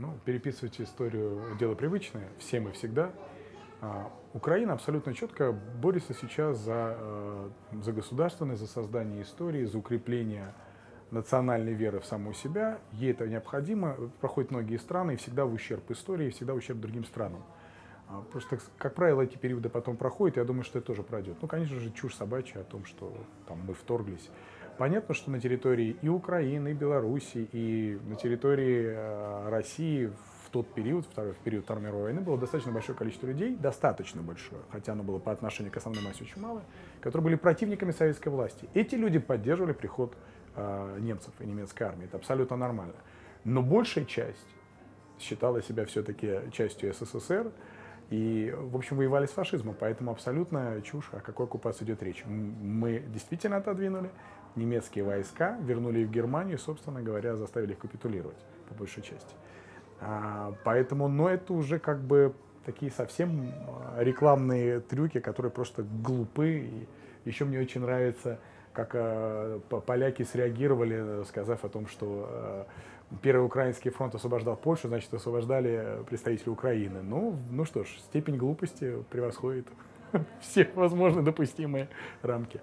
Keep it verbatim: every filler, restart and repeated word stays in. Ну, переписывайте историю — дело привычное, всем и всегда. Украина абсолютно четко борется сейчас за, за государственность, за создание истории, за укрепление национальной веры в саму себя. Ей это необходимо, проходят многие страны, и всегда в ущерб истории, и всегда в ущерб другим странам. Просто, как правило, эти периоды потом проходят, и я думаю, что это тоже пройдет. Ну, конечно же, чушь собачья о том, что там мы вторглись. Понятно, что на территории и Украины, и Беларуси, и на территории России в тот период, второй, в период Второй мировой войны, было достаточно большое количество людей, достаточно большое, хотя оно было по отношению к основной массе очень мало, которые были противниками советской власти. Эти люди поддерживали приход немцев и немецкой армии, это абсолютно нормально. Но большая часть считала себя все-таки частью СССР, и, в общем, воевали с фашизмом, поэтому абсолютно чушь, о какой оккупации идет речь. Мы действительно отодвинули немецкие войска, вернули их в Германию, и, собственно говоря, заставили их капитулировать, по большей части. А, поэтому, но это уже как бы такие совсем рекламные трюки, которые просто глупы. И еще мне очень нравится, как а, поляки среагировали, сказав о том, что... А, Первый Украинский фронт освобождал Польшу, значит, освобождали представители Украины. Ну, ну что ж, степень глупости превосходит все возможные допустимые рамки.